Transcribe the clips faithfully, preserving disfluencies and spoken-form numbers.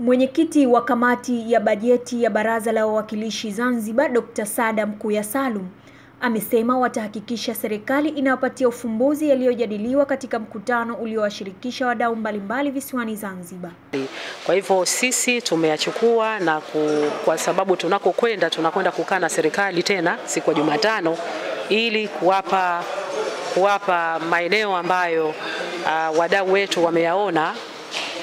Mwenyekiti wa kamati ya bajeti ya Baraza la Wawakilishi Zanzibar, Doctor Saddam Kuyasalum, amesema watahakikisha serikali inawapatia ufumbuzi yaliyojadiliwa katika mkutano uliowashirikisha wadau mbalimbali visiwani Zanzibar. Kwa hivyo sisi tumeyachukua na ku, kwa sababu tunakokwenda tunakwenda kukaa na serikali tena siku ya Jumatano ili kuwapa kuwapa maeneo ambayo uh, wadau wetu wameyaona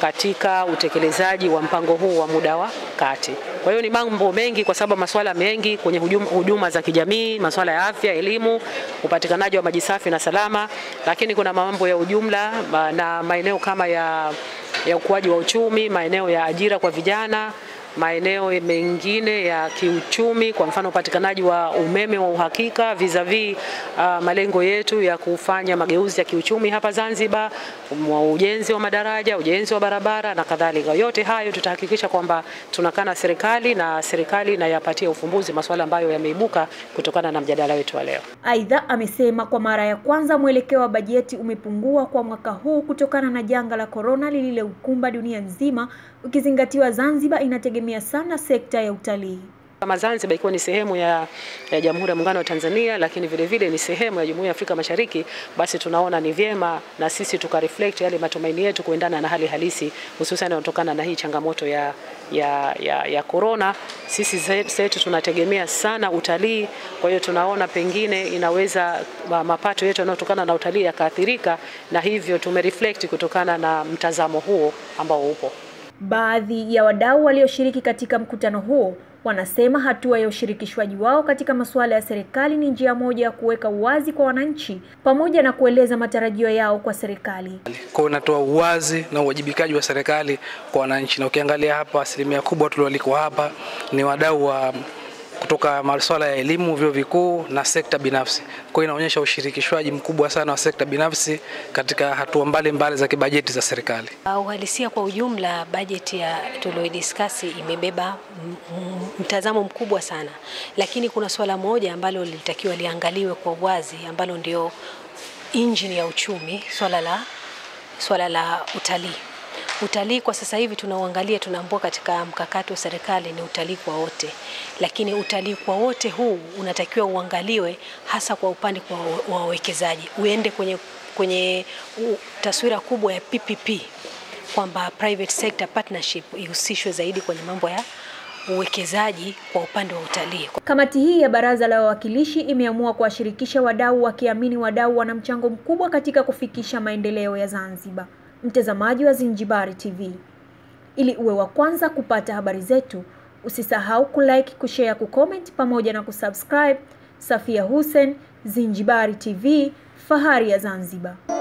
katika utekelezaji wa mpango huu wa muda wa kati. Kwa hiyo ni mambo mengi, kwa sababu masuala mengi kwenye huduma, huduma za kijamii, masuala ya afya, elimu, upatikanaji wa maji safi na salama, lakini kuna mambo ya ujumla na maeneo kama ya ya ukuaji wa uchumi, maeneo ya ajira kwa vijana, maeneo mengine ya kiuchumi, kwa mfano upatikanaji wa umeme wa uhakika vis-a-vis uh, malengo yetu ya kufanya mageuzi ya kiuchumi hapa Zanzibar, ujenzi wa madaraja, ujenzi wa barabara na kadhalika. Yote hayo tutahakikisha kwamba tunakaa na serikali na serikali inayapatia ufumbuzi masuala ambayo yameibuka kutokana na mjadala wetu wa leo. Aidha amesema kwa mara ya kwanza mwelekeo wa bajeti umepungua kwa mwaka huu kutokana na janga la corona lililoukumba dunia nzima, ukizingatiwa Zanzibar inategemea sana sekta ya utalii. Kama Zanzibar ikiwa ni sehemu ya, ya Jamhuri ya Muungano wa Tanzania, lakini vile vile ni sehemu ya Jumuiya ya Afrika Mashariki, basi tunaona ni vyema na sisi tukareflect yale matumaini yetu kuendana na hali halisi, hususan inayotokana na hii changamoto ya ya ya, ya corona. Sisi zetu tunategemea sana utalii, kwa hiyo tunaona pengine inaweza mapato yetu yanayotokana na utalii yakaathirika, na hivyo tumereflect kutokana na mtazamo huo ambao upo. Baadhi ya wadau walioshiriki katika mkutano huo wanasema hatua ya ushirikishwaji wao katika masuala ya serikali ni njia moja ya kuweka uwazi kwa wananchi pamoja na kueleza matarajio yao kwa serikali. Kwa unatoa uwazi na uwajibikaji wa serikali kwa wananchi, na ukiangalia hapa asilimia kubwa tulioalikwa hapa ni wadau wa kutoka masuala ya elimu, vyuo vikuu na sekta binafsi. Kwa inaonyesha ushirikishwaji mkubwa sana wa sekta binafsi katika hatua mbalimbali za kibajeti za serikali. Uhalisia kwa ujumla, bajeti ya tuliyodiskasi imebeba mtazamo mkubwa sana, lakini kuna swala moja ambalo lilitakiwa liangaliwe kwa wazi, ambalo ndio injini ya uchumi, swala la swala la utalii. Utalii kwa sasa hivi tunaoangalia, tunaambua katika mkakati wa serikali ni utalii kwa wote, lakini utalii kwa wote huu unatakiwa uangaliwe hasa kwa upande wa wawekezaji, uende kwenye kwenye u, taswira kubwa ya P P P, kwamba private sector partnership ihusishwe zaidi kwenye mambo ya uwekezaji kwa upande wa utalii. Kamati hii ya Baraza la Wawakilishi imeamua kuwashirikisha wadau, wakiamini wadau wana mchango mkubwa katika kufikisha maendeleo ya Zanzibar. Mtazamaji wa Zinjibar T V, ili uwe wa kwanza kupata habari zetu, usisahau kulike, kushare, kucomment pamoja na kusubscribe. Safia Hussein, Zinjibar T V, fahari ya Zanzibar.